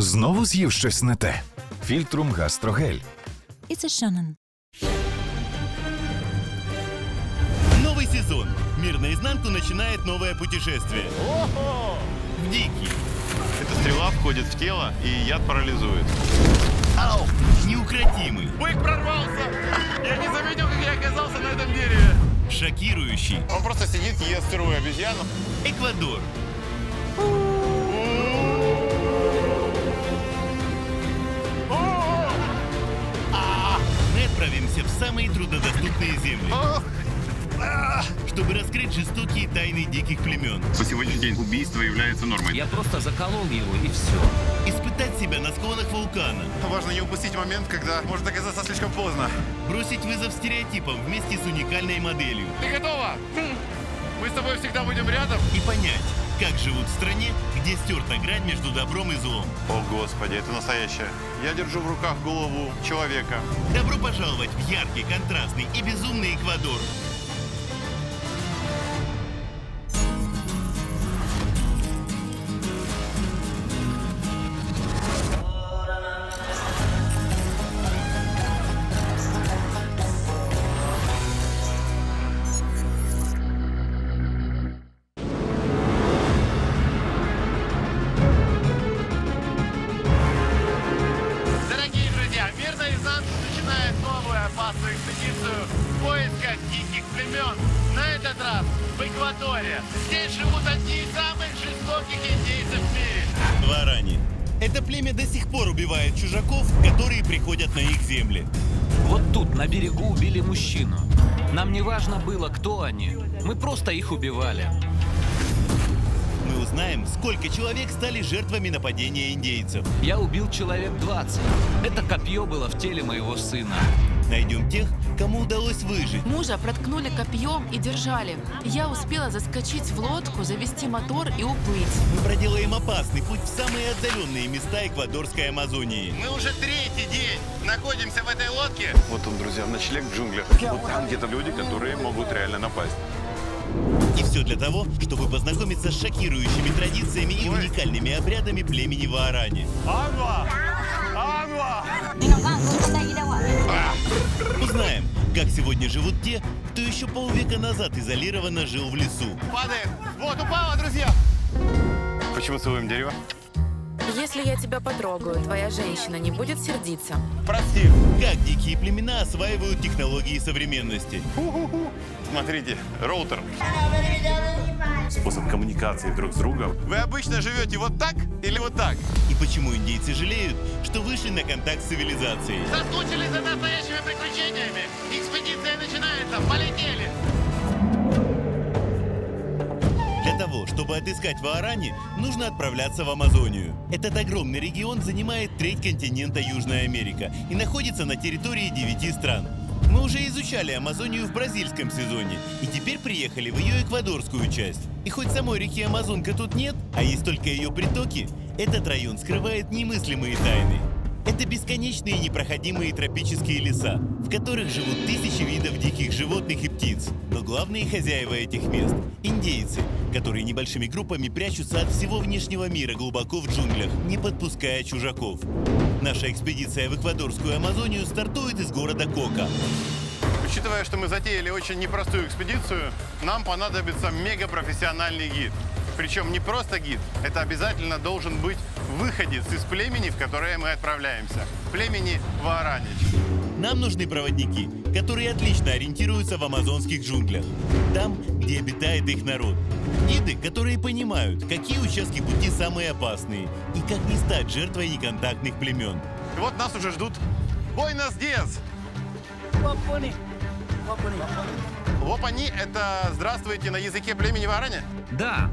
Знову з'їв щось не те. Фільтрум Гастрогель. І це Шеннен. Новий сезон. Мир наизнанку начинает новое путешествие. Ого! В дикий. Эта стрела входит в тело, и яд парализует. Ау! Неукротимый. Бык прорвался! Я не заметил, как я оказался на этом дереве. Шокирующий. Он просто сидит, ест сырую обезьяну. Эквадор. Мы отправимся в самые труднодоступные земли, чтобы раскрыть жестокие тайны диких племен. По сегодняшний день убийство является нормой. Я просто заколол его, и все. Испытать себя на склонах вулкана. Важно не упустить момент, когда может оказаться слишком поздно. Бросить вызов стереотипам вместе с уникальной моделью. Ты готова? Мы с тобой всегда будем рядом. И понять, как живут в стране, где стерта грань между добром и злом. О, Господи, это настоящее. Я держу в руках голову человека. Добро пожаловать в яркий, контрастный и безумный Эквадор. Чужаков, которые приходят на их земли. Вот тут на берегу убили мужчину. Нам не важно было, кто они. Мы просто их убивали. Мы узнаем, сколько человек стали жертвами нападения индейцев. Я убил человек 20. Это копье было в теле моего сына. Найдем тех, кому удалось выжить. Мужа проткнули копьем и держали. Я успела заскочить в лодку, завести мотор и уплыть. Мы проделаем опасный путь в самые отдаленные места Эквадорской Амазонии. Мы уже третий день находимся в этой лодке. Вот он, друзья, ночлег в джунглях. Вот там где-то люди, которые могут реально напасть. И все для того, чтобы познакомиться с шокирующими традициями и уникальными обрядами племени Ваорани. Узнаем, как сегодня живут те, кто еще полвека назад изолированно жил в лесу. Падаем! Вот, упала, друзья! Почему целуем дерево? Если я тебя потрогаю, твоя женщина не будет сердиться. Прости. Как дикие племена осваивают технологии современности. Смотрите, роутер. Способ коммуникации друг с другом. Вы обычно живете вот так или вот так? И почему индейцы жалеют, что вышли на контакт с цивилизацией? Соскучились за настоящими приключениями. Экспедиция начинается. Полетели. Для того, чтобы отыскать Ваорани, нужно отправляться в Амазонию. Этот огромный регион занимает треть континента Южная Америка и находится на территории 9 стран. Мы уже изучали Амазонию в бразильском сезоне и теперь приехали в ее эквадорскую часть. И хоть самой реки Амазонка тут нет, а есть только ее притоки, этот район скрывает немыслимые тайны. Это бесконечные непроходимые тропические леса, в которых живут тысячи видов диких животных и птиц. Но главные хозяева этих мест – индейцы, которые небольшими группами прячутся от всего внешнего мира глубоко в джунглях, не подпуская чужаков. Наша экспедиция в Эквадорскую Амазонию стартует из города Кока. Учитывая, что мы затеяли очень непростую экспедицию, нам понадобится мегапрофессиональный гид. Причем не просто гид, это обязательно должен быть выходец из племени, в которое мы отправляемся. Племени Ваорани. Нам нужны проводники, которые отлично ориентируются в амазонских джунглях. Там, где обитает их народ. Гиды, которые понимают, какие участки пути самые опасные и как не стать жертвой неконтактных племен. И вот нас уже ждут. Буэнос диас! Лопани. Лопани – это «здравствуйте» на языке племени Ваорани? Да.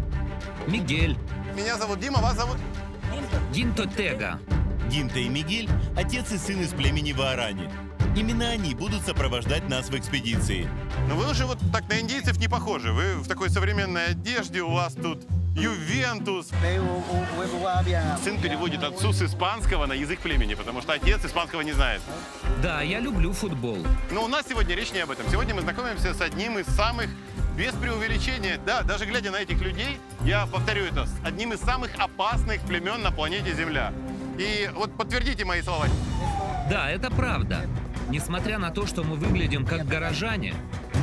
Мигель. Меня зовут Дима, вас зовут? Динто Тега. Гинта и Мигель – отец и сын из племени Ваорани. Именно они будут сопровождать нас в экспедиции. Но вы уже вот так на индейцев не похожи. Вы в такой современной одежде, у вас тут Ювентус. Сын переводит отцу с испанского на язык племени, потому что отец испанского не знает. Да, я люблю футбол. Но у нас сегодня речь не об этом. Сегодня мы знакомимся с одним из самых, без преувеличения, да, даже глядя на этих людей, я повторю это, одним из самых опасных племен на планете Земля. И вот подтвердите мои слова. Да, это правда. Несмотря на то, что мы выглядим как горожане,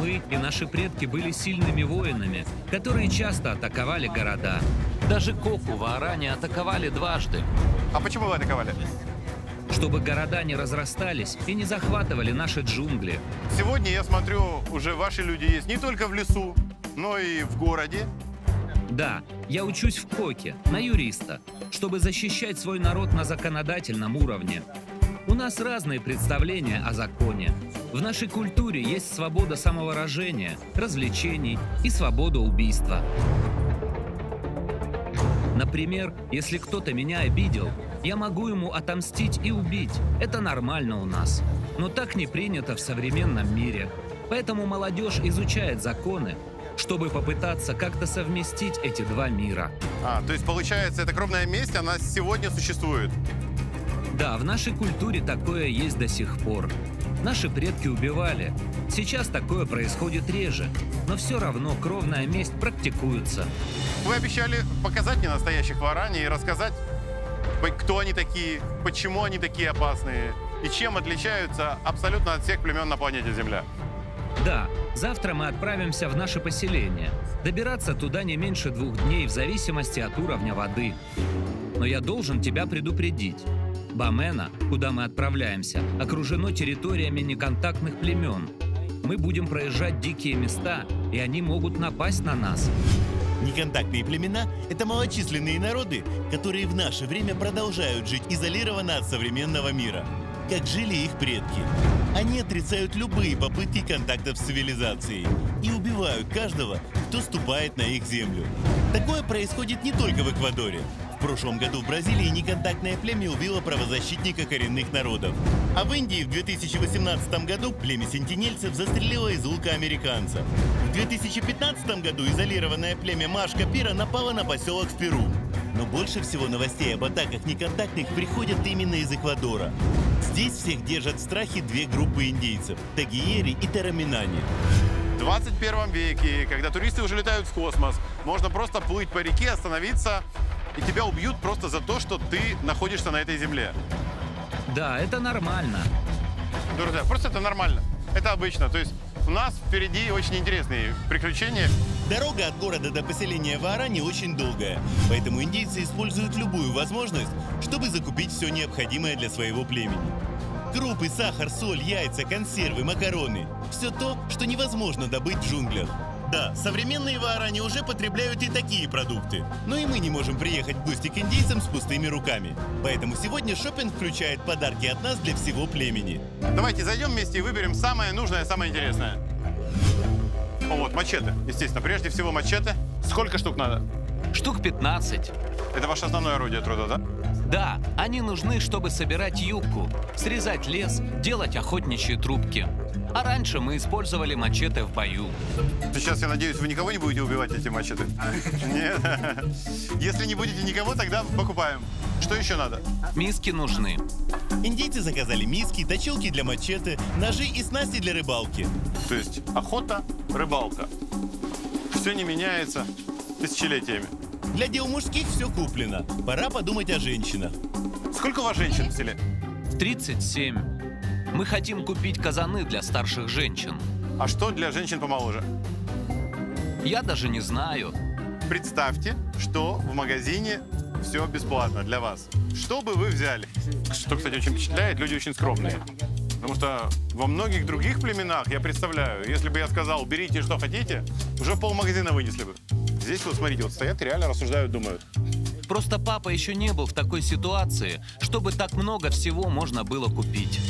мы и наши предки были сильными воинами, которые часто атаковали города. Даже Коку-Варане атаковали дважды. А почему вы атаковали? Чтобы города не разрастались и не захватывали наши джунгли. Сегодня, я смотрю, уже ваши люди есть не только в лесу, но и в городе. Да, я учусь в Коке, на юриста, чтобы защищать свой народ на законодательном уровне. У нас разные представления о законе. В нашей культуре есть свобода самовыражения, развлечений и свобода убийства. Например, если кто-то меня обидел, я могу ему отомстить и убить. Это нормально у нас. Но так не принято в современном мире. Поэтому молодежь изучает законы, чтобы попытаться как-то совместить эти два мира. А, то есть получается, эта кровная месть, она сегодня существует? Да, в нашей культуре такое есть до сих пор. Наши предки убивали. Сейчас такое происходит реже. Но все равно кровная месть практикуется. Вы обещали показать мне настоящих ваорани и рассказать, кто они такие, почему они такие опасные и чем отличаются абсолютно от всех племен на планете Земля. Да, завтра мы отправимся в наше поселение. Добираться туда не меньше 2 дней в зависимости от уровня воды. Но я должен тебя предупредить. Бамена, куда мы отправляемся, окружено территориями неконтактных племен. Мы будем проезжать дикие места, и они могут напасть на нас. Неконтактные племена – это малочисленные народы, которые в наше время продолжают жить изолированно от современного мира, как жили их предки. Они отрицают любые попытки контактов с цивилизацией и убивают каждого, кто ступает на их землю. Такое происходит не только в Эквадоре. В прошлом году в Бразилии неконтактное племя убило правозащитника коренных народов. А в Индии в 2018 году племя сентинельцев застрелило из лука американцев. В 2015 году изолированное племя Машка-Пира напало на поселок в Перу. Но больше всего новостей об атаках неконтактных приходят именно из Эквадора. Здесь всех держат в страхе две группы индейцев – Тагаери и Тароменане. В 21 веке, когда туристы уже летают в космос, можно просто плыть по реке, остановиться, и тебя убьют просто за то, что ты находишься на этой земле. Да, это нормально. Друзья, просто это нормально. Это обычно. То есть у нас впереди очень интересные приключения. Дорога от города до поселения Ваорани очень долгая. Поэтому индейцы используют любую возможность, чтобы закупить все необходимое для своего племени. Крупы, сахар, соль, яйца, консервы, макароны. Все то, что невозможно добыть в джунглях. Да, современные ваорани уже потребляют и такие продукты. Но и мы не можем приехать в гости к индейцам с пустыми руками. Поэтому сегодня шопинг включает подарки от нас для всего племени. Давайте зайдем вместе и выберем самое нужное, самое интересное. О, вот, мачете, естественно. Прежде всего мачете. Сколько штук надо? Штук 15. Это ваше основное орудие труда, да? Да, они нужны, чтобы собирать юбку, срезать лес, делать охотничьи трубки. А раньше мы использовали мачете в бою. Сейчас, я надеюсь, вы никого не будете убивать этим мачете? Нет. Если не будете никого, тогда покупаем. Что еще надо? Миски нужны. Индейцы заказали миски, точилки для мачете, ножи и снасти для рыбалки. То есть охота, рыбалка. Все не меняется тысячелетиями. Для дел мужских все куплено. Пора подумать о женщинах. Сколько у вас женщин в селе? 37. Мы хотим купить казаны для старших женщин. А что для женщин помоложе? Я даже не знаю. Представьте, что в магазине все бесплатно для вас. Что бы вы взяли? Что, кстати, очень впечатляет, люди очень скромные. Потому что во многих других племенах, я представляю, если бы я сказал, берите что хотите, уже полмагазина вынесли бы. Здесь вот, смотрите, вот стоят и реально рассуждают, думают. Просто папа еще не был в такой ситуации, чтобы так много всего можно было купить.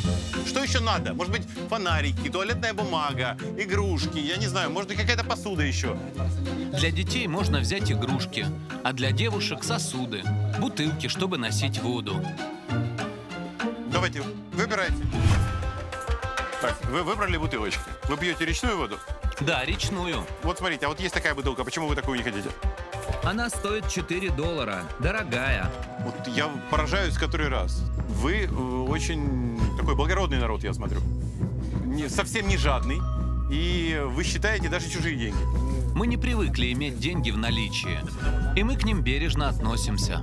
Что еще надо? Может быть, фонарики, туалетная бумага, игрушки, я не знаю, может быть, какая-то посуда еще. Для детей можно взять игрушки, а для девушек сосуды, бутылки, чтобы носить воду. Давайте, выбирайте. Так, вы выбрали бутылочку. Вы пьете речную воду? Да, речную. Вот смотрите, а вот есть такая бутылка, почему вы такую не хотите? Она стоит $4, дорогая. Вот я поражаюсь который раз. Вы очень такой благородный народ, я смотрю. Совсем не жадный. И вы считаете даже чужие деньги. Мы не привыкли иметь деньги в наличии. И мы к ним бережно относимся.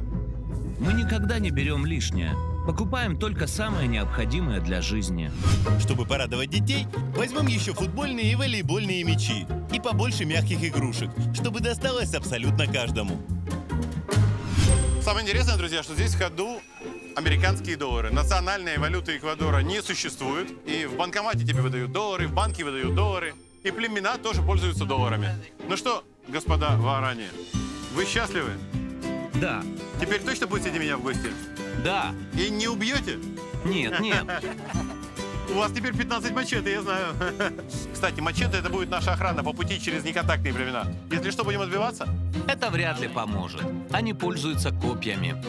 Мы никогда не берем лишнее. Покупаем только самое необходимое для жизни. Чтобы порадовать детей, возьмем еще футбольные и волейбольные мячи. И побольше мягких игрушек, чтобы досталось абсолютно каждому. Самое интересное, друзья, что здесь в ходу американские доллары. Национальная валюта Эквадора не существует. И в банкомате тебе выдают доллары, в банке выдают доллары. И племена тоже пользуются долларами. Ну что, господа ваорани, вы счастливы? Да. Теперь точно будете меня в гости? Да. И не убьете? Нет, нет. У вас теперь 15 мачете, я знаю. Кстати, мачете — это будет наша охрана по пути через неконтактные племена. Если что, будем отбиваться? Это вряд ли поможет. Они пользуются копьями.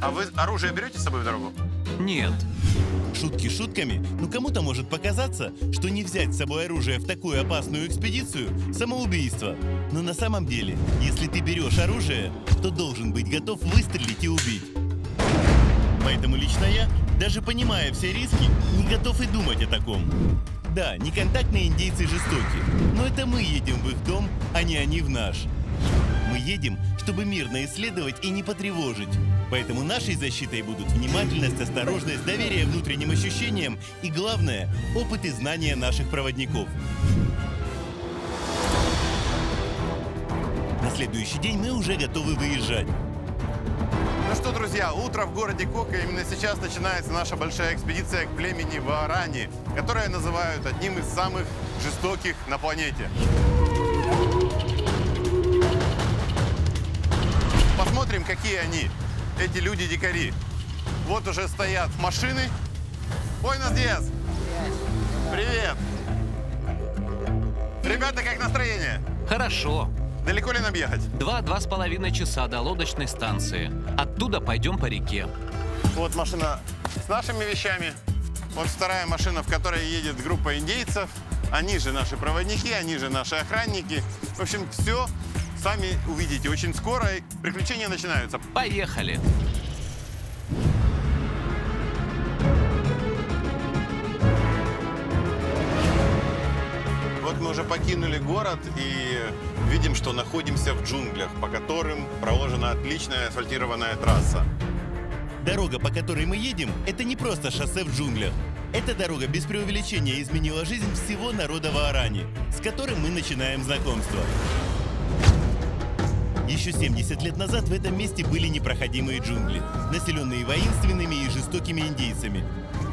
А вы оружие берете с собой в дорогу? Нет. Шутки шутками, но кому-то может показаться, что не взять с собой оружие в такую опасную экспедицию – самоубийство. Но на самом деле, если ты берешь оружие, то должен быть готов выстрелить и убить. Поэтому лично я, даже понимая все риски, не готов и думать о таком. Да, неконтактные индейцы жестоки, но это мы едем в их дом, а не они в наш. Мы едем, чтобы мирно исследовать и не потревожить. Поэтому нашей защитой будут внимательность, осторожность, доверие внутренним ощущениям и, главное, опыт и знания наших проводников. На следующий день мы уже готовы выезжать. Ну что, друзья, утро в городе Кока. Именно сейчас начинается наша большая экспедиция к племени Ваорани, которое называют одним из самых жестоких на планете. Посмотрим, какие они, эти люди-дикари. Вот уже стоят машины. Buenos días! Привет! Ребята, как настроение? Хорошо. Далеко ли нам ехать? 2-2,5 часа до лодочной станции. Оттуда пойдем по реке. Вот машина с нашими вещами. Вот вторая машина, в которой едет группа индейцев. Они же наши проводники, они же наши охранники. В общем, все сами увидите. Очень скоро приключения начинаются. Поехали! Вот мы уже покинули город и видим, что находимся в джунглях, по которым проложена отличная асфальтированная трасса. Дорога, по которой мы едем, это не просто шоссе в джунглях. Эта дорога без преувеличения изменила жизнь всего народа Ваорани, с которым мы начинаем знакомство. Еще 70 лет назад в этом месте были непроходимые джунгли, населенные воинственными и жестокими индейцами,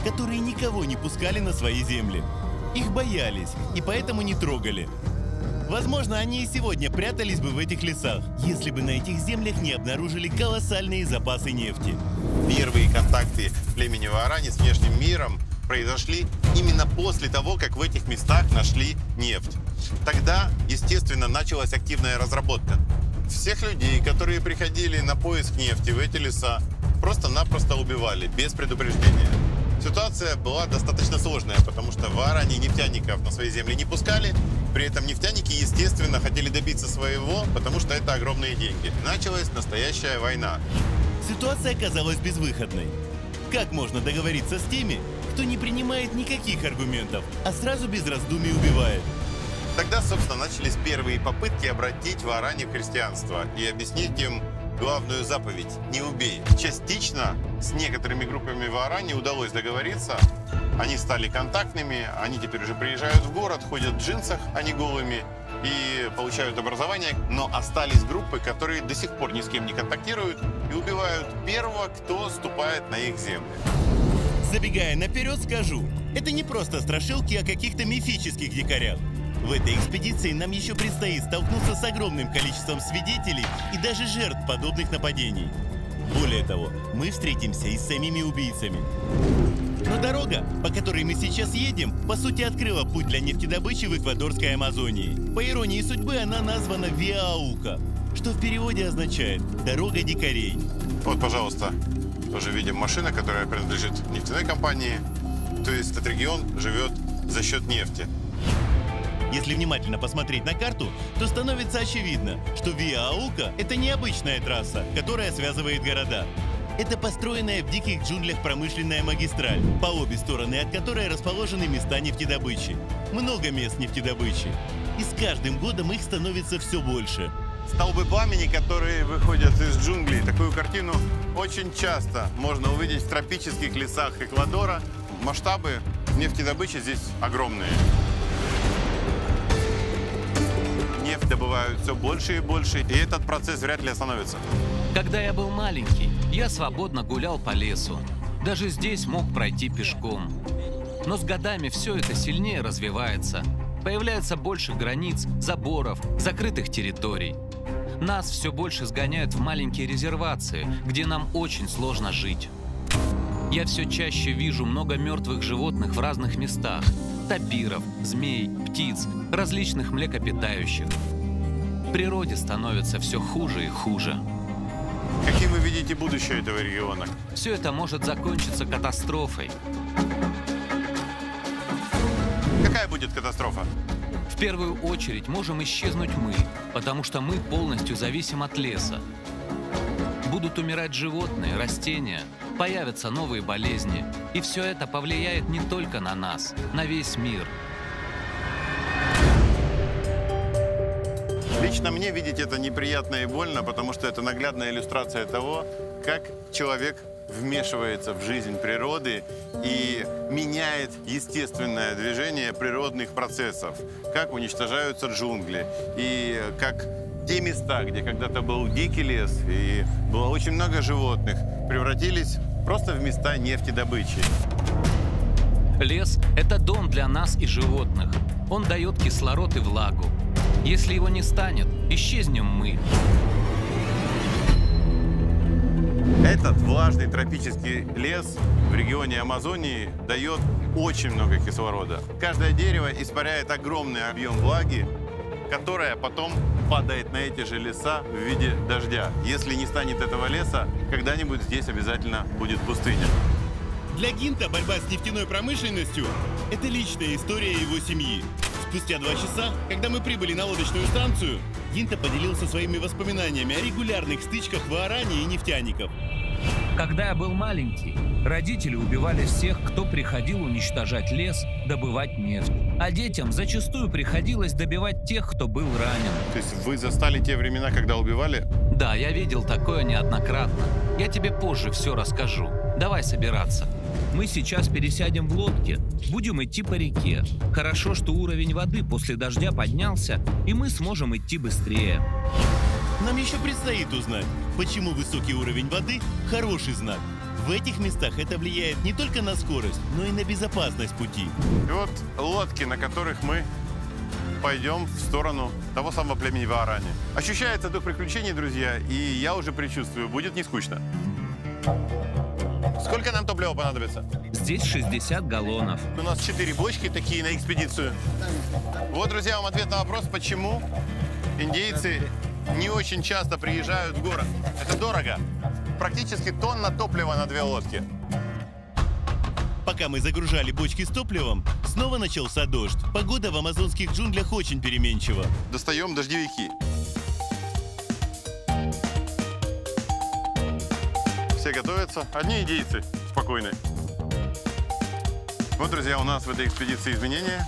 которые никого не пускали на свои земли. Их боялись и поэтому не трогали. Возможно, они и сегодня прятались бы в этих лесах, если бы на этих землях не обнаружили колоссальные запасы нефти. Первые контакты племени Ваорани с внешним миром произошли именно после того, как в этих местах нашли нефть. Тогда, естественно, началась активная разработка. Всех людей, которые приходили на поиск нефти в эти леса, просто-напросто убивали, без предупреждения. Ситуация была достаточно сложная, потому что ваорани нефтяников на свои земли не пускали. При этом нефтяники, естественно, хотели добиться своего, потому что это огромные деньги. Началась настоящая война. Ситуация оказалась безвыходной. Как можно договориться с теми, кто не принимает никаких аргументов, а сразу без раздумий убивает? Тогда, собственно, начались первые попытки обратить ваорани в христианство и объяснить им главную заповедь – не убей. Частично с некоторыми группами ваорани удалось договориться. Они стали контактными, они теперь уже приезжают в город, ходят в джинсах, а не голыми, и получают образование. Но остались группы, которые до сих пор ни с кем не контактируют и убивают первого, кто ступает на их земли. Забегая наперед, скажу, это не просто страшилки о каких-то мифических дикарях. В этой экспедиции нам еще предстоит столкнуться с огромным количеством свидетелей и даже жертв подобных нападений. Более того, мы встретимся и с самими убийцами. Но дорога, по которой мы сейчас едем, по сути открыла путь для нефтедобычи в Эквадорской Амазонии. По иронии судьбы, она названа Виа-Аука, что в переводе означает «дорога дикарей». Вот, пожалуйста, тоже видим машина, которая принадлежит нефтяной компании. То есть этот регион живет за счет нефти. Если внимательно посмотреть на карту, то становится очевидно, что Виа-Аука – это необычная трасса, которая связывает города. Это построенная в диких джунглях промышленная магистраль, по обе стороны от которой расположены места нефтедобычи. Много мест нефтедобычи. И с каждым годом их становится все больше. Столбы пламени, которые выходят из джунглей. Такую картину очень часто можно увидеть в тропических лесах Эквадора. Масштабы нефтедобычи здесь огромные. Нефть добывают все больше и больше, и этот процесс вряд ли остановится. Когда я был маленький, я свободно гулял по лесу. Даже здесь мог пройти пешком. Но с годами все это сильнее развивается. Появляется больше границ, заборов, закрытых территорий. Нас все больше сгоняют в маленькие резервации, где нам очень сложно жить. Я все чаще вижу много мертвых животных в разных местах. Тапиров, змей, птиц, различных млекопитающих. Природе становится все хуже и хуже. Каким вы видите будущее этого региона? Все это может закончиться катастрофой. Какая будет катастрофа? В первую очередь можем исчезнуть мы, потому что мы полностью зависим от леса. Будут умирать животные, растения, появятся новые болезни. И все это повлияет не только на нас, на весь мир. Лично мне видеть это неприятно и больно, потому что это наглядная иллюстрация того, как человек вмешивается в жизнь природы и меняет естественное движение природных процессов, как уничтожаются джунгли и как те места, где когда-то был дикий лес и было очень много животных, превратились просто в места нефтедобычи. Лес – это дом для нас и животных. Он дает кислород и влагу. Если его не станет, исчезнем мы. Этот влажный тропический лес в регионе Амазонии дает очень много кислорода. Каждое дерево испаряет огромный объем влаги, которая потом падает на эти же леса в виде дождя. Если не станет этого леса, когда-нибудь здесь обязательно будет пустыня. Для Гинто борьба с нефтяной промышленностью – это личная история его семьи. Спустя 2 часа, когда мы прибыли на лодочную станцию, Гинто поделился своими воспоминаниями о регулярных стычках ваорани и нефтяников. Когда я был маленький, родители убивали всех, кто приходил уничтожать лес, добывать нефть. А детям зачастую приходилось добивать тех, кто был ранен. То есть вы застали те времена, когда убивали? Да, я видел такое неоднократно. Я тебе позже все расскажу. Давай собираться. Мы сейчас пересядем в лодке, будем идти по реке. Хорошо, что уровень воды после дождя поднялся, и мы сможем идти быстрее. Нам еще предстоит узнать, почему высокий уровень воды – хороший знак. В этих местах это влияет не только на скорость, но и на безопасность пути. И вот лодки, на которых мы пойдем в сторону того самого племени Ваорани. Ощущается дух приключений, друзья, и я уже предчувствую, будет не скучно. Сколько нам топлива понадобится? Здесь 60 галлонов. У нас 4 бочки такие на экспедицию. Вот, друзья, вам ответ на вопрос, почему индейцы не очень часто приезжают в город. Это дорого. Практически тонна топлива на 2 лодки. Пока мы загружали бочки с топливом, снова начался дождь. Погода в амазонских джунглях очень переменчива. Достаем дождевики. Все готовятся. Одни индейцы спокойны. Вот, друзья, у нас в этой экспедиции изменения.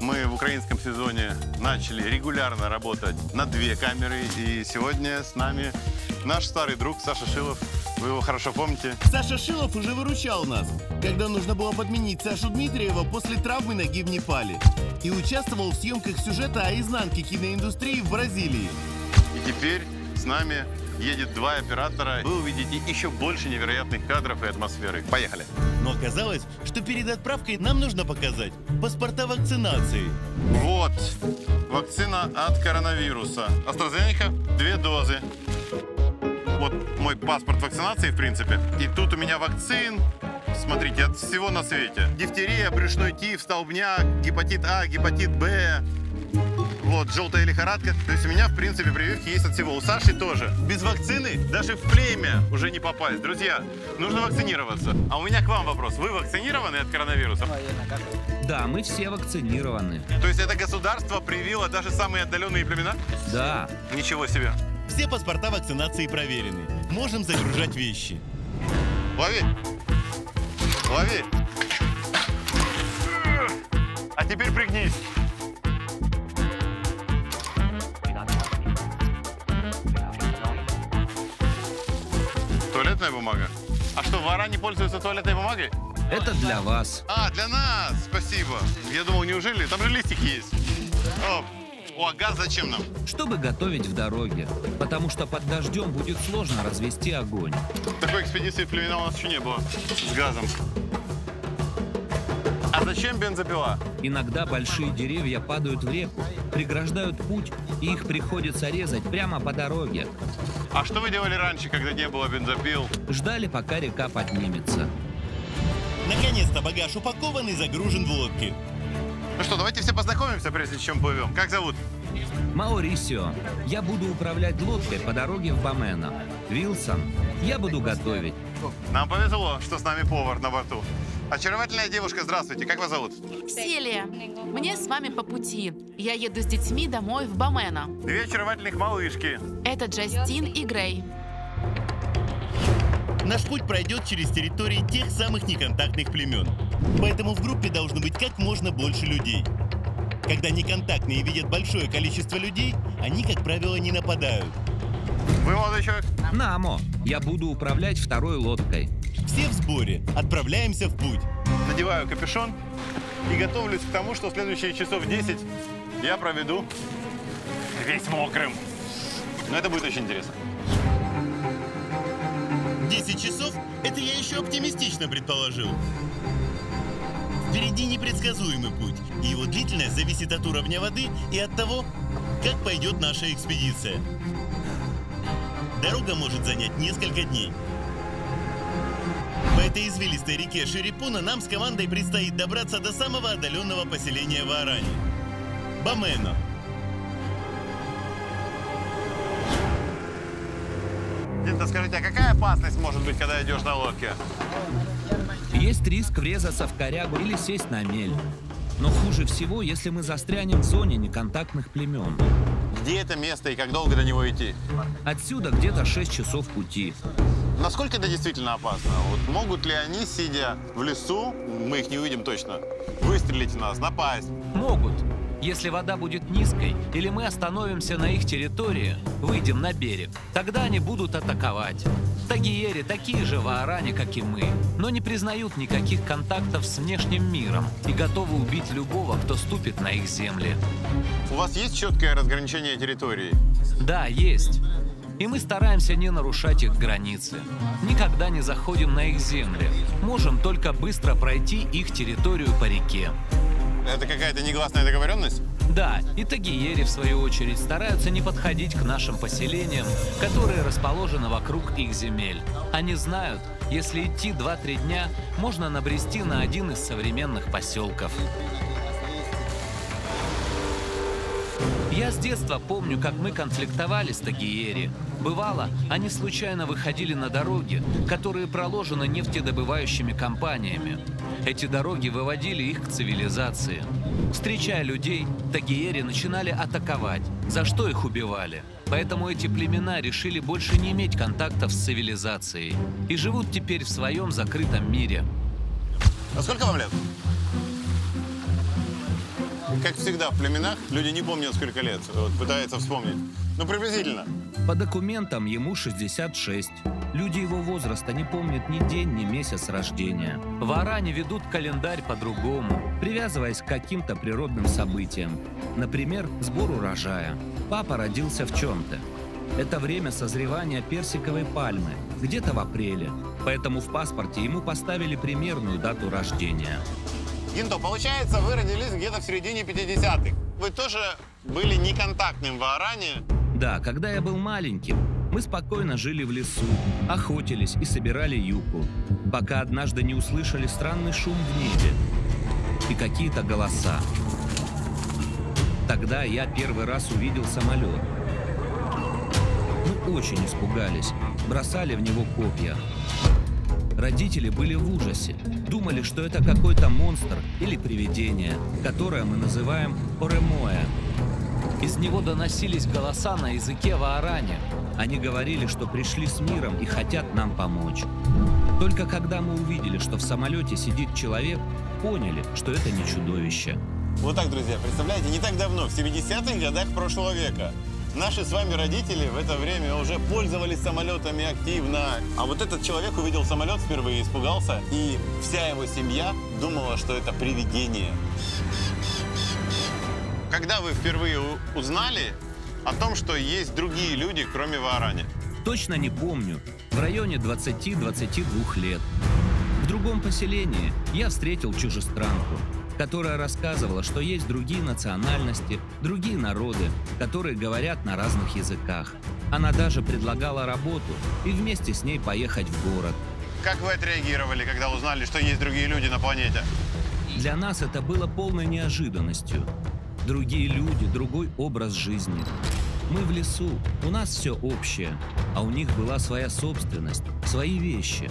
Мы в украинском сезоне начали регулярно работать на 2 камеры. И сегодня с нами наш старый друг Саша Шилов. Вы его хорошо помните. Саша Шилов уже выручал нас, когда нужно было подменить Сашу Дмитриева после травмы ноги в Непале. И участвовал в съемках сюжета о изнанке киноиндустрии в Бразилии. И теперь с нами едет 2 оператора. Вы увидите еще больше невероятных кадров и атмосферы. Поехали. Но оказалось, что перед отправкой нам нужно показать паспорта вакцинации. Вот, вакцина от коронавируса. AstraZeneca, 2 дозы. Вот мой паспорт вакцинации, в принципе. И тут у меня вакцин, смотрите, от всего на свете. Дифтерия, брюшной тиф, столбняк, гепатит А, гепатит Б. Вот, желтая лихорадка. То есть у меня, в принципе, прививки есть от всего. У Саши тоже. Без вакцины даже в племя уже не попасть. Друзья, нужно вакцинироваться. А у меня к вам вопрос. Вы вакцинированы от коронавируса? Да, мы все вакцинированы. То есть это государство привило даже самые отдаленные племена? Да. Ничего себе. Все паспорта вакцинации проверены. Можем загружать вещи. Лови. Лови. А теперь пригнись. Туалетная бумага? А что, ваорани пользуются туалетной бумагой? Это для вас. А, для нас! Спасибо. Я думал, неужели? Там же листик есть. О, а газ зачем нам? Чтобы готовить в дороге. Потому что под дождем будет сложно развести огонь. Такой экспедиции в племена у нас еще не было. С газом. А зачем бензопила? Иногда большие деревья падают в реку, преграждают путь, и их приходится резать прямо по дороге. А что вы делали раньше, когда не было бензопил? Ждали, пока река поднимется. Наконец-то багаж упакован и загружен в лодки. Ну что, давайте все познакомимся, прежде чем плывем. Как зовут? Маорисио. Я буду управлять лодкой по дороге в Бамена. Вилсон. Я буду готовить. Нам повезло, что с нами повар на борту. Очаровательная девушка, здравствуйте. Как вас зовут? Селия. Мне с вами по пути. Я еду с детьми домой в Бамена. Две очаровательных малышки. Это Джастин и Грей. Наш путь пройдет через территории тех самых неконтактных племен. Поэтому в группе должно быть как можно больше людей. Когда неконтактные видят большое количество людей, они, как правило, не нападают. Вы, молодой человек? Намо. Я буду управлять второй лодкой. Все в сборе. Отправляемся в путь. Надеваю капюшон и готовлюсь к тому, что в следующие часов 10 я проведу весь мокрым. Но это будет очень интересно. 10 часов? Это я еще оптимистично предположил. Впереди непредсказуемый путь, и его длительность зависит от уровня воды и от того, как пойдет наша экспедиция. Дорога может занять несколько дней. По этой извилистой реке Шерепуна нам с командой предстоит добраться до самого отдаленного поселения Ваорани – Бамена. Динто, скажите, а какая опасность может быть, когда идешь на лодке? Есть риск врезаться в корягу или сесть на мель. Но хуже всего, если мы застрянем в зоне неконтактных племен. Где это место и как долго до него идти? Отсюда где-то 6 часов пути. Насколько это действительно опасно? Вот могут ли они, сидя в лесу, мы их не увидим точно, выстрелить в нас, напасть? Могут. Если вода будет низкой, или мы остановимся на их территории, выйдем на берег, тогда они будут атаковать. Тагаери такие же ваорани, как и мы, но не признают никаких контактов с внешним миром и готовы убить любого, кто ступит на их земли. У вас есть четкое разграничение территорий? Да, есть. И мы стараемся не нарушать их границы. Никогда не заходим на их земли. Можем только быстро пройти их территорию по реке. Это какая-то негласная договоренность? Да, и тагаери, в свою очередь, стараются не подходить к нашим поселениям, которые расположены вокруг их земель. Они знают, если идти 2-3 дня, можно набрести на один из современных поселков. Я с детства помню, как мы конфликтовали с тагаери. Бывало, они случайно выходили на дороги, которые проложены нефтедобывающими компаниями. Эти дороги выводили их к цивилизации. Встречая людей, тагаери начинали атаковать, за что их убивали. Поэтому эти племена решили больше не иметь контактов с цивилизацией и живут теперь в своем закрытом мире. А сколько вам лет? Как всегда в племенах, люди не помнят, сколько лет, вот, пытаются вспомнить. Ну, приблизительно. По документам ему 66. Люди его возраста не помнят ни день, ни месяц рождения. Ваорани ведут календарь по-другому, привязываясь к каким-то природным событиям. Например, сбор урожая. Папа родился в чем-то. Это время созревания персиковой пальмы, где-то в апреле. Поэтому в паспорте ему поставили примерную дату рождения. Гинто, получается, вы родились где-то в середине 50-х. Вы тоже были неконтактным ваорани? Да, когда я был маленьким, мы спокойно жили в лесу, охотились и собирали юку, пока однажды не услышали странный шум в небе и какие-то голоса. Тогда я первый раз увидел самолет. Мы очень испугались, бросали в него копья. Родители были в ужасе, думали, что это какой-то монстр или привидение, которое мы называем Поремоя. Из него доносились голоса на языке ваорани. Они говорили, что пришли с миром и хотят нам помочь. Только когда мы увидели, что в самолете сидит человек, поняли, что это не чудовище. Вот так, друзья, представляете, не так давно, в 70-х годах прошлого века, Наши с вами родители в это время уже пользовались самолетами активно. А вот этот человек увидел самолет впервые, испугался, и вся его семья думала, что это привидение. Когда вы впервые узнали о том, что есть другие люди, кроме Ваорани? Точно не помню. В районе 20-22 лет. В другом поселении я встретил чужестранку, которая рассказывала, что есть другие национальности, другие народы, которые говорят на разных языках. Она даже предлагала работу и вместе с ней поехать в город. Как вы отреагировали, когда узнали, что есть другие люди на планете? Для нас это было полной неожиданностью. Другие люди, другой образ жизни. Мы в лесу, у нас все общее, а у них была своя собственность, свои вещи.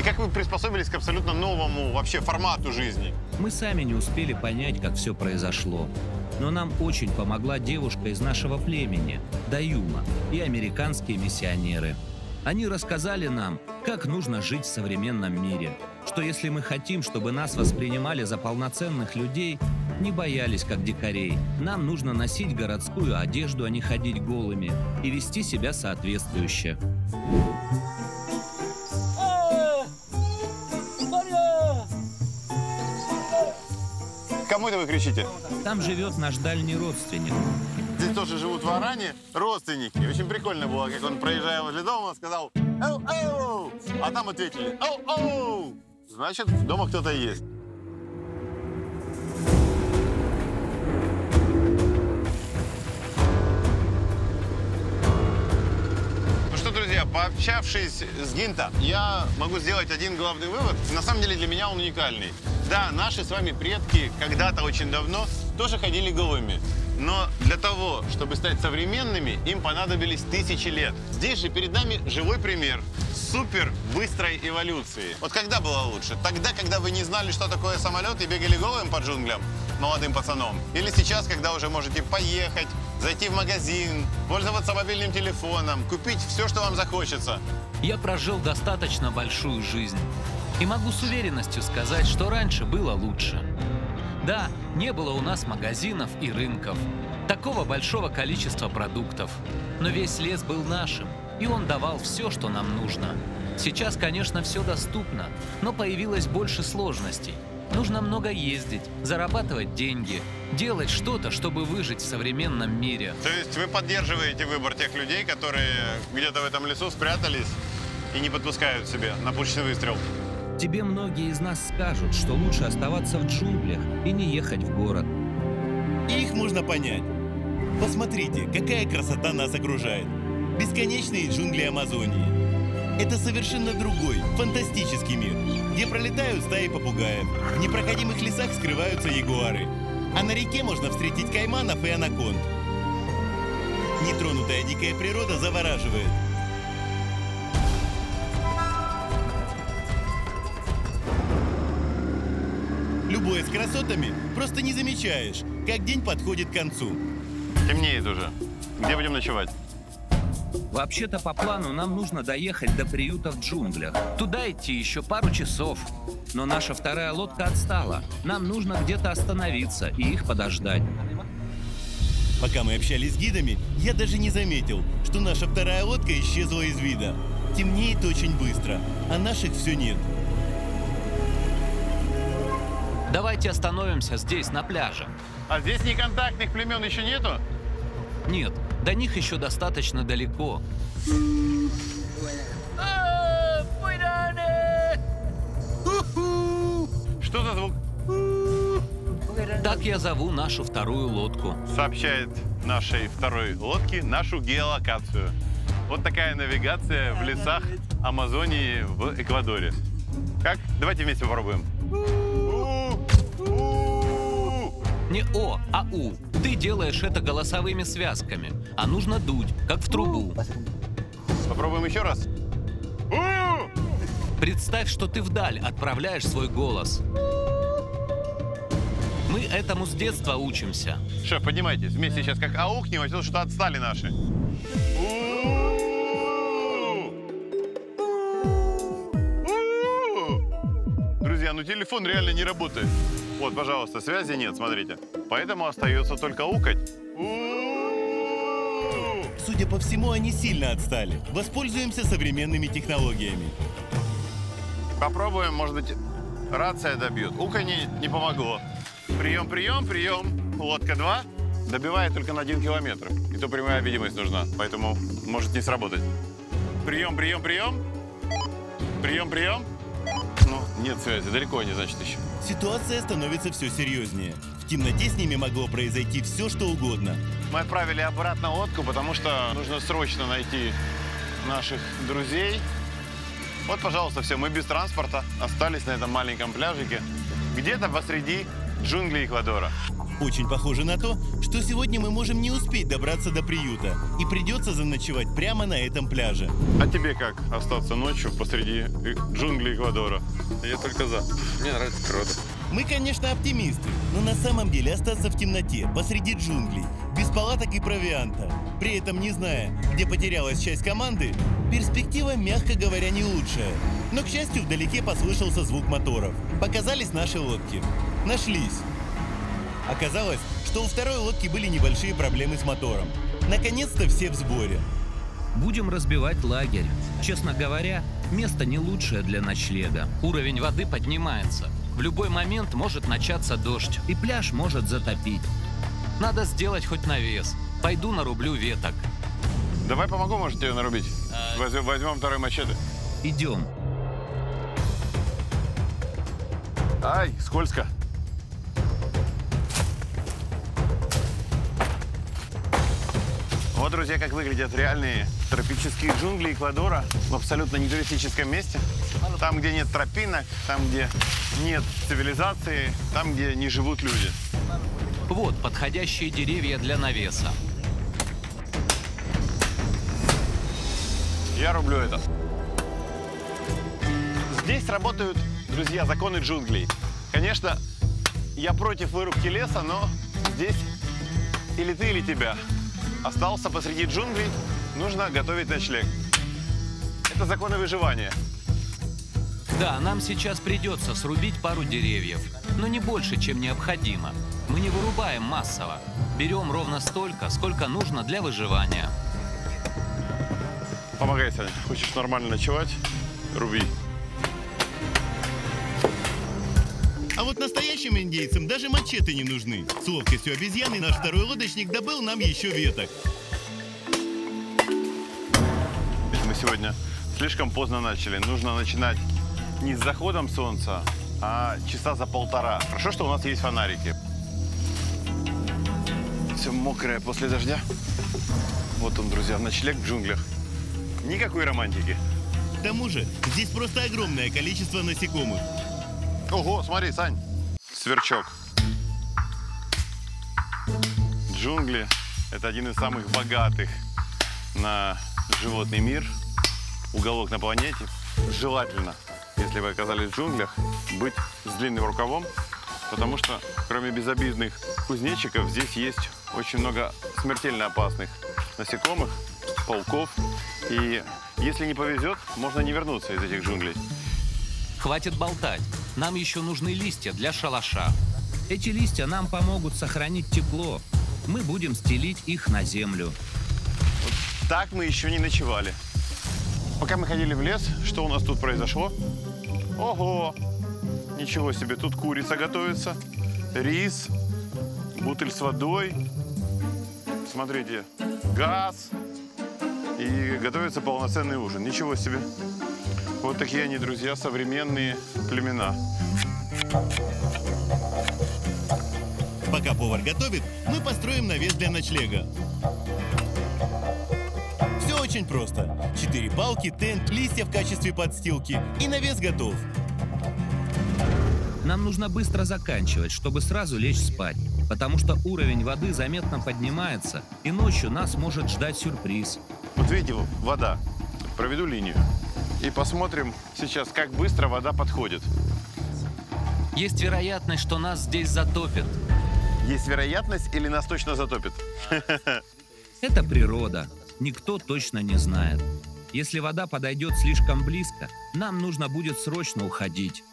И как вы приспособились к абсолютно новому вообще формату жизни? Мы сами не успели понять, как все произошло. Но нам очень помогла девушка из нашего племени, Даюма, и американские миссионеры. Они рассказали нам, как нужно жить в современном мире. Что если мы хотим, чтобы нас воспринимали за полноценных людей, не боялись как дикарей, нам нужно носить городскую одежду, а не ходить голыми, и вести себя соответствующе. Кому это вы кричите? Там живет наш дальний родственник. Здесь тоже живут ваорани, родственники. Очень прикольно было, как он, проезжая возле дома, сказал «Оу-оу!», а там ответили «Оу-оу!». Значит, дома кто-то есть. Ну что, друзья, пообщавшись с Гинто, я могу сделать один главный вывод. На самом деле для меня он уникальный. Да, наши с вами предки когда-то очень давно тоже ходили голыми. Но для того, чтобы стать современными, им понадобились тысячи лет. Здесь же перед нами живой пример супер быстрой эволюции. Вот когда было лучше? Тогда, когда вы не знали, что такое самолет, и бегали голым по джунглям молодым пацаном? Или сейчас, когда уже можете поехать, зайти в магазин, пользоваться мобильным телефоном, купить все, что вам захочется? Я прожил достаточно большую жизнь. И могу с уверенностью сказать, что раньше было лучше. Да, не было у нас магазинов и рынков, такого большого количества продуктов. Но весь лес был нашим, и он давал все, что нам нужно. Сейчас, конечно, все доступно, но появилось больше сложностей. Нужно много ездить, зарабатывать деньги, делать что-то, чтобы выжить в современном мире. То есть вы поддерживаете выбор тех людей, которые где-то в этом лесу спрятались и не подпускают себе на пушечный выстрел? Тебе многие из нас скажут, что лучше оставаться в джунглях и не ехать в город. И их можно понять. Посмотрите, какая красота нас окружает. Бесконечные джунгли Амазонии. Это совершенно другой, фантастический мир, где пролетают стаи попугаев, в непроходимых лесах скрываются ягуары, а на реке можно встретить кайманов и анаконд. Нетронутая дикая природа завораживает. Любое с красотами просто не замечаешь, как день подходит к концу. Темнеет уже. Где будем ночевать? Вообще-то по плану нам нужно доехать до приюта в джунглях. Туда идти еще пару часов. Но наша вторая лодка отстала. Нам нужно где-то остановиться и их подождать. Пока мы общались с гидами, я даже не заметил, что наша вторая лодка исчезла из вида. Темнеет очень быстро, а наших все нет. Давайте остановимся здесь, на пляже. А здесь неконтактных племен еще нету? Нет, до них еще достаточно далеко. Что за звук? Так я зову нашу вторую лодку. Сообщает нашей второй лодке нашу геолокацию. Вот такая навигация в лесах Амазонии в Эквадоре. Как? Давайте вместе попробуем. Не «о», а «у». Ты делаешь это голосовыми связками, а нужно дуть, как в трубу. Попробуем еще раз. Представь, что ты вдаль отправляешь свой голос. Мы этому с детства учимся. Шеф, поднимайтесь. Вместе сейчас как аухнем, а что-то отстали наши. Друзья, ну телефон реально не работает. Вот, пожалуйста, связи нет, смотрите. Поэтому остается только укать. судя по всему, они сильно отстали. Воспользуемся современными технологиями. Попробуем, может быть, рация добьет. Ука не помогло. Прием, прием, прием. Лодка 2. Добивает только на 1 километр. И то прямая видимость нужна, поэтому может не сработать. Прием, прием, прием. Прием, прием. Ну, нет связи, далеко они, значит, еще. Ситуация становится все серьезнее. В темноте с ними могло произойти все, что угодно. Мы отправили обратно лодку, потому что нужно срочно найти наших друзей. Вот, пожалуйста, все, мы без транспорта остались на этом маленьком пляжике, где-то посреди джунглей Эквадора. Очень похоже на то, что сегодня мы можем не успеть добраться до приюта и придется заночевать прямо на этом пляже. А тебе как остаться ночью посреди джунглей Эквадора? Я только за. Мне нравится природа. Мы, конечно, оптимисты, но на самом деле остаться в темноте, посреди джунглей, без палаток и провианта, при этом не зная, где потерялась часть команды, перспектива, мягко говоря, не лучшая. Но, к счастью, вдалеке послышался звук моторов. Показались наши лодки. Нашлись. Оказалось, что у второй лодки были небольшие проблемы с мотором. Наконец-то все в сборе. Будем разбивать лагерь. Честно говоря, место не лучшее для ночлега. Уровень воды поднимается. В любой момент может начаться дождь, и пляж может затопить. Надо сделать хоть навес. Пойду нарублю веток. Давай помогу, может, тебе нарубить. Возьмем второй мачете. Идем. Ай, скользко. Вот, друзья, как выглядят реальные тропические джунгли Эквадора в абсолютно нетуристическом месте. Там, где нет тропинок, там, где нет цивилизации, там, где не живут люди. Вот подходящие деревья для навеса. Я рублю это. Здесь работают, друзья, законы джунглей. Конечно, я против вырубки леса, но здесь или ты, или тебя. Остался посреди джунглей, нужно готовить ночлег. Это законы выживания. Да, нам сейчас придется срубить пару деревьев, но не больше, чем необходимо. Мы не вырубаем массово. Берем ровно столько, сколько нужно для выживания. Помогай, Саня. Хочешь нормально ночевать? Руби. А вот настоящим индейцам даже мачете не нужны. С ловкостью обезьяны наш второй лодочник добыл нам еще веток. Мы сегодня слишком поздно начали. Нужно начинать не с заходом солнца, а часа за полтора. Хорошо, что у нас есть фонарики. Все мокрое после дождя. Вот он, друзья, ночлег в джунглях. Никакой романтики. К тому же здесь просто огромное количество насекомых. Ого, смотри, Сань. Сверчок. Джунгли – это один из самых богатых на животный мир, уголок на планете. Желательно, если вы оказались в джунглях, быть с длинным рукавом, потому что кроме безобидных кузнечиков здесь есть очень много смертельно опасных насекомых, пауков. И если не повезет, можно не вернуться из этих джунглей. Хватит болтать. Нам еще нужны листья для шалаша. Эти листья нам помогут сохранить тепло. Мы будем стелить их на землю. Вот так мы еще не ночевали. Пока мы ходили в лес, что у нас тут произошло? Ого! Ничего себе, тут курица готовится, рис, бутыль с водой. Смотрите, газ. И готовится полноценный ужин. Ничего себе! Вот такие они, друзья, современные племена. Пока повар готовит, мы построим навес для ночлега. Все очень просто. 4 палки, тент, листья в качестве подстилки. И навес готов. Нам нужно быстро заканчивать, чтобы сразу лечь спать. Потому что уровень воды заметно поднимается, и ночью нас может ждать сюрприз. Вот видите, вода. Проведу линию. И посмотрим сейчас, как быстро вода подходит. Есть вероятность, что нас здесь затопит. Есть вероятность или нас точно затопит? Это природа. Никто точно не знает. Если вода подойдет слишком близко, нам нужно будет срочно уходить.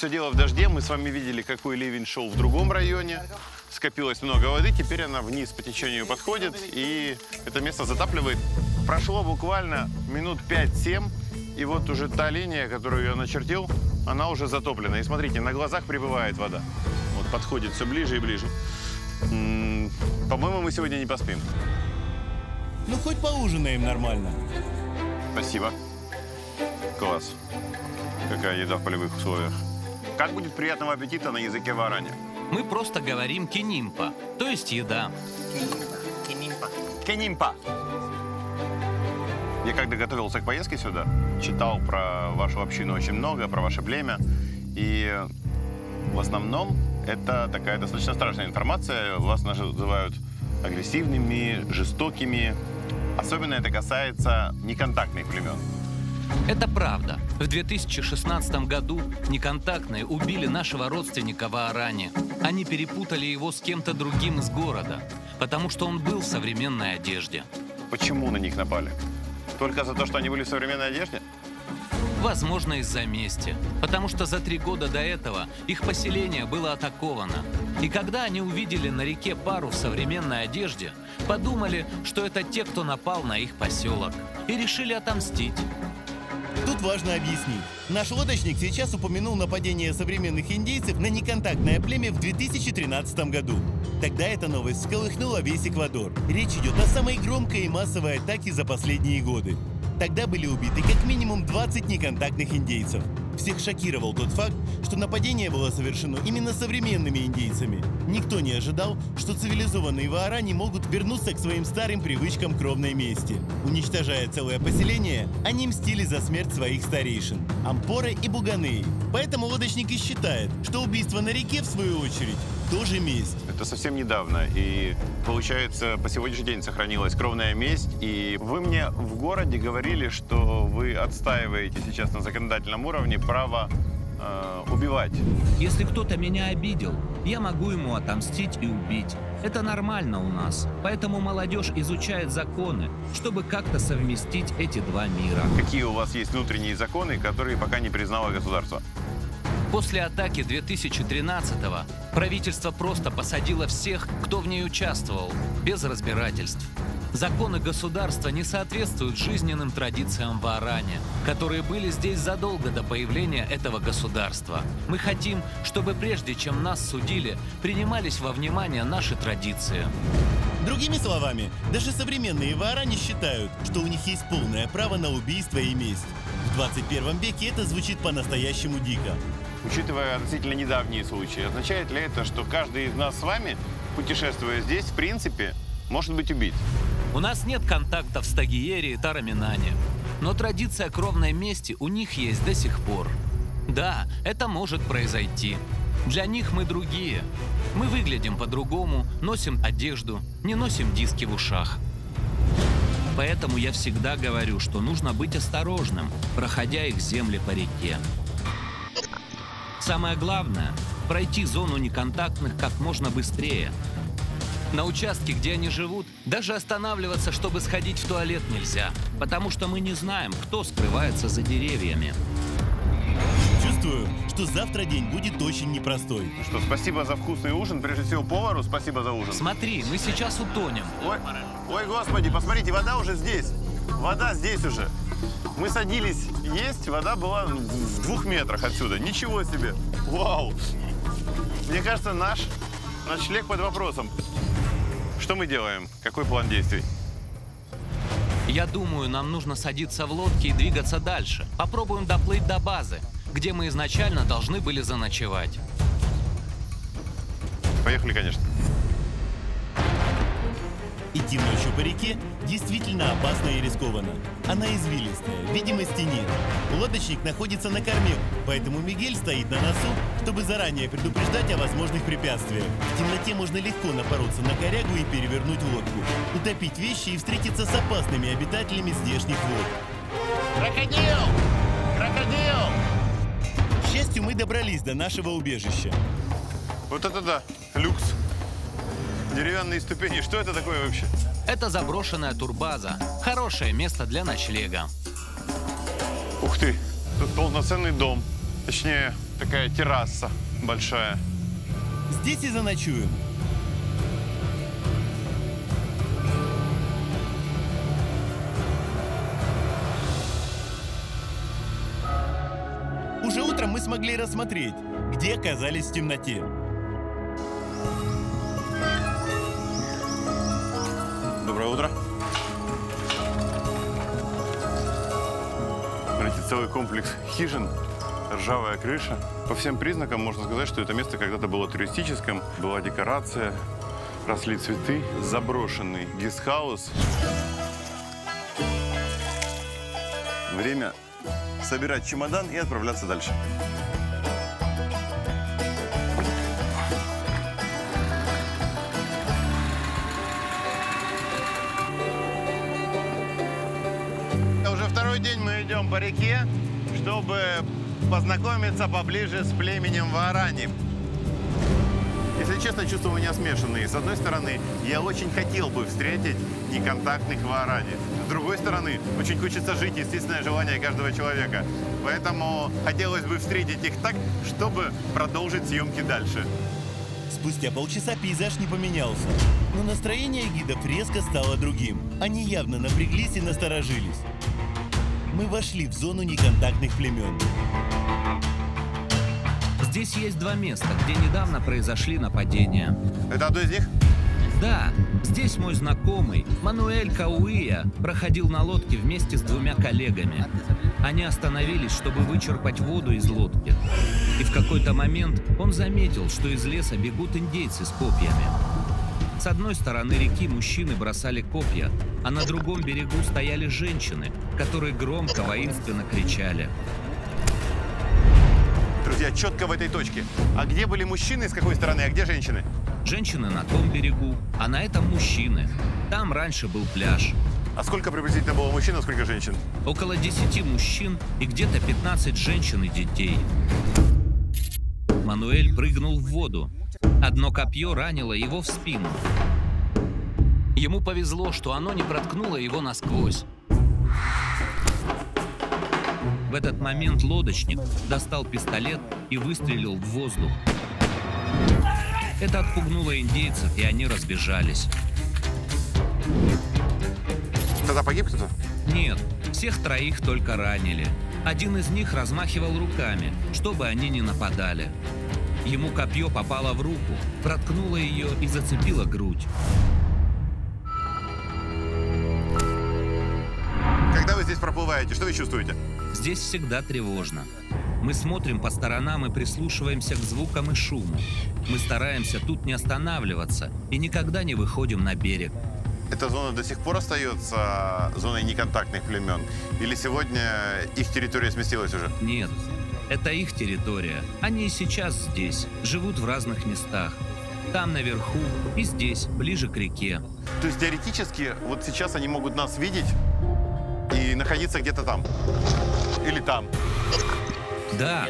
Все дело в дожде. Мы с вами видели, какой ливень шел в другом районе. Скопилось много воды, теперь она вниз по течению подходит, и это место затапливает. Прошло буквально минут 5-7, и вот уже та линия, которую я начертил, она уже затоплена. И смотрите, на глазах прибывает вода. Вот подходит все ближе и ближе. По-моему, мы сегодня не поспим. Ну, хоть поужинаем нормально. Спасибо. Класс. Какая еда в полевых условиях. Как будет приятного аппетита на языке ваорани? Мы просто говорим кенимпа, то есть еда. Кенимпа. Кенимпа. Я когда готовился к поездке сюда, читал про вашу общину очень много, про ваше племя. И в основном это такая достаточно страшная информация. Вас называют агрессивными, жестокими. Особенно это касается неконтактных племен. Это правда. В 2016 году неконтактные убили нашего родственника ваорани. Они перепутали его с кем-то другим из города, потому что он был в современной одежде. Почему на них напали? Только за то, что они были в современной одежде? Возможно, из-за мести. Потому что за 3 года до этого их поселение было атаковано. И когда они увидели на реке пару в современной одежде, подумали, что это те, кто напал на их поселок. И решили отомстить. Тут важно объяснить. Наш лодочник сейчас упомянул нападение современных индейцев на неконтактное племя в 2013 году. Тогда эта новость всколыхнула весь Эквадор. Речь идет о самой громкой и массовой атаке за последние годы. Тогда были убиты как минимум 20 неконтактных индейцев. Всех шокировал тот факт, что нападение было совершено именно современными индейцами. Никто не ожидал, что цивилизованные ваорани могут вернуться к своим старым привычкам кровной мести. Уничтожая целое поселение, они мстили за смерть своих старейшин – Ампоры и Буганы. Поэтому лодочник и считает, что убийство на реке, в свою очередь, тоже месть. Это совсем недавно, и получается, по сегодняшний день сохранилась кровная месть. И вы мне в городе говорили, что вы отстаиваете сейчас на законодательном уровне право убивать. Если кто-то меня обидел, я могу ему отомстить и убить. Это нормально у нас. Поэтому молодежь изучает законы, чтобы как-то совместить эти два мира. Какие у вас есть внутренние законы, которые пока не признало государство? После атаки 2013-го правительство просто посадило всех, кто в ней участвовал, без разбирательств. Законы государства не соответствуют жизненным традициям ваорани, которые были здесь задолго до появления этого государства. Мы хотим, чтобы прежде чем нас судили, принимались во внимание наши традиции. Другими словами, даже современные ваорани считают, что у них есть полное право на убийство и месть. В 21 веке это звучит по-настоящему дико. Учитывая относительно недавние случаи, означает ли это, что каждый из нас с вами, путешествуя здесь, в принципе, может быть убит? У нас нет контактов с Тагаери и Тароменане, но традиция кровной мести у них есть до сих пор. Да, это может произойти. Для них мы другие. Мы выглядим по-другому, носим одежду, не носим диски в ушах. Поэтому я всегда говорю, что нужно быть осторожным, проходя их земли по реке. Самое главное – пройти зону неконтактных как можно быстрее. На участке, где они живут, даже останавливаться, чтобы сходить в туалет, нельзя, потому что мы не знаем, кто скрывается за деревьями. Чувствую, что завтра день будет очень непростой. Что, спасибо за вкусный ужин, прежде всего повару, спасибо за ужин. Смотри, мы сейчас утонем. Ой, ой, господи, посмотрите, вода уже здесь. Вода здесь уже. Мы садились есть, вода была в 2 метрах отсюда. Ничего себе! Вау! Мне кажется, наш ночлег под вопросом. Что мы делаем? Какой план действий? Я думаю, нам нужно садиться в лодке и двигаться дальше. Попробуем доплыть до базы, где мы изначально должны были заночевать. Поехали, конечно. Идти ночью по реке действительно опасно и рискованно. Она извилистая, видимости нет. Лодочник находится на корме, поэтому Мигель стоит на носу, чтобы заранее предупреждать о возможных препятствиях. В темноте можно легко напороться на корягу и перевернуть лодку, утопить вещи и встретиться с опасными обитателями здешних вод. Крокодил! Крокодил! К счастью, мы добрались до нашего убежища. Вот это да, люкс. Деревянные ступени. Что это такое вообще? Это заброшенная турбаза. Хорошее место для ночлега. Ух ты! Тут полноценный дом. Точнее, такая терраса большая. Здесь и заночуем. Уже утром мы смогли рассмотреть, где оказались в темноте. Доброе утро. Смотрите, целый комплекс хижин, ржавая крыша. По всем признакам можно сказать, что это место когда-то было туристическим. Была декорация, росли цветы, заброшенный гестхаус. Время собирать чемодан и отправляться дальше. По реке, чтобы познакомиться поближе с племенем Ваорани. Если честно, чувства у меня смешанные. С одной стороны, я очень хотел бы встретить неконтактных Ваорани. С другой стороны, очень хочется жить, естественное желание каждого человека. Поэтому хотелось бы встретить их так, чтобы продолжить съемки дальше. Спустя полчаса пейзаж не поменялся, но настроение гидов резко стало другим. Они явно напряглись и насторожились. Мы вошли в зону неконтактных племен. Здесь есть два места, где недавно произошли нападения. Это одно из них? Да. Здесь мой знакомый, Мануэль Кауия, проходил на лодке вместе с двумя коллегами. Они остановились, чтобы вычерпать воду из лодки. И в какой-то момент он заметил, что из леса бегут индейцы с копьями. С одной стороны реки мужчины бросали копья, а на другом берегу стояли женщины, которые громко, воинственно кричали. Друзья, четко в этой точке. А где были мужчины, с какой стороны, а где женщины? Женщины на том берегу, а на этом мужчины. Там раньше был пляж. А сколько приблизительно было мужчин, а сколько женщин? Около 10 мужчин и где-то 15 женщин и детей. Мануэль прыгнул в воду. Одно копье ранило его в спину. Ему повезло, что оно не проткнуло его насквозь. В этот момент лодочник достал пистолет и выстрелил в воздух. Это отпугнуло индейцев, и они разбежались. Тогда погиб кто-то? Нет, всех троих только ранили. Один из них размахивал руками, чтобы они не нападали. Ему копье попало в руку, проткнуло ее и зацепило грудь. Когда вы здесь проплываете, что вы чувствуете? Здесь всегда тревожно. Мы смотрим по сторонам и прислушиваемся к звукам и шуму. Мы стараемся тут не останавливаться и никогда не выходим на берег. Эта зона до сих пор остается зоной неконтактных племен? Или сегодня их территория сместилась уже? Нет. Это их территория. Они и сейчас здесь, живут в разных местах. Там наверху и здесь, ближе к реке. То есть теоретически вот сейчас они могут нас видеть и находиться где-то там? Или там? Да.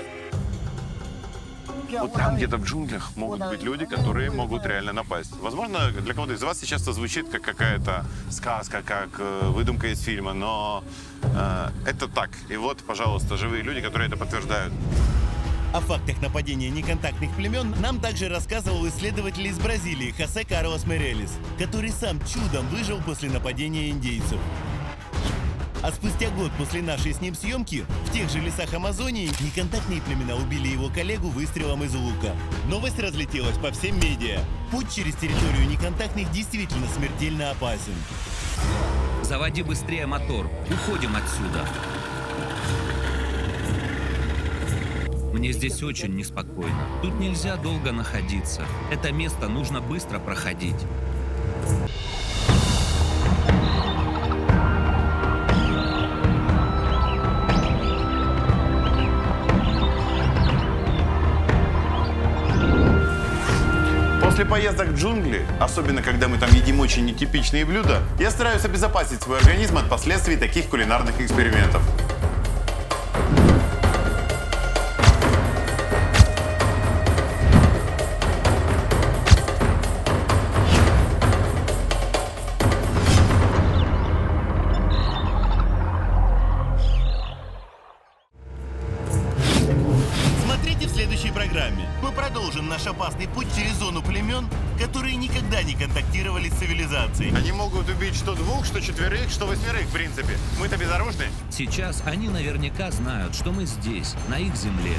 Вот там где-то в джунглях могут быть люди, которые могут реально напасть. Возможно, для кого-то из вас сейчас это звучит как какая-то сказка, как выдумка из фильма, но это так. И вот, пожалуйста, живые люди, которые это подтверждают. О фактах нападения неконтактных племен нам также рассказывал исследователь из Бразилии Хосе Карлос Мирелес, который сам чудом выжил после нападения индейцев. А спустя год после нашей с ним съемки в тех же лесах Амазонии неконтактные племена убили его коллегу выстрелом из лука. Новость разлетелась по всем медиа. Путь через территорию неконтактных действительно смертельно опасен. Заводи быстрее мотор. Уходим отсюда. Мне здесь очень неспокойно. Тут нельзя долго находиться. Это место нужно быстро проходить. После поездок в джунгли, особенно когда мы там едим очень нетипичные блюда, я стараюсь обезопасить свой организм от последствий таких кулинарных экспериментов. В программе мы продолжим наш опасный путь через зону племен, которые никогда не контактировали с цивилизацией. Они могут убить что двух, что четверых, что восьмерых, в принципе. Мы-то безоружны. Сейчас они наверняка знают, что мы здесь, на их земле.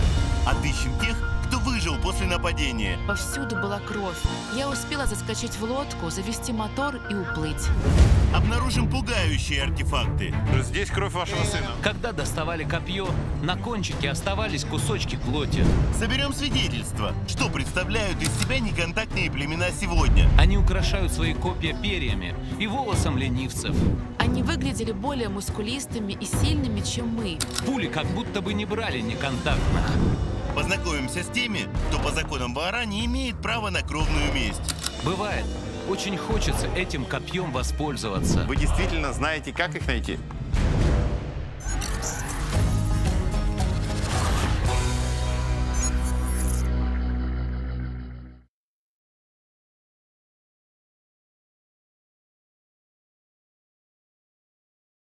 Отыщем тех, кто выжил после нападения. Повсюду была кровь. Я успела заскочить в лодку, завести мотор и уплыть. Обнаружим пугающие артефакты. Здесь кровь вашего сына. Когда доставали копье, на кончике оставались кусочки плоти. Соберем свидетельства, что представляют из себя неконтактные племена сегодня. Они украшают свои копья перьями и волосом ленивцев. Они выглядели более мускулистыми и сильными, чем мы. Пули как будто бы не брали неконтактных. Познакомимся с теми, кто по законам Ваорани имеет право на кровную месть. Бывает. Очень хочется этим копьем воспользоваться. Вы действительно знаете, как их найти?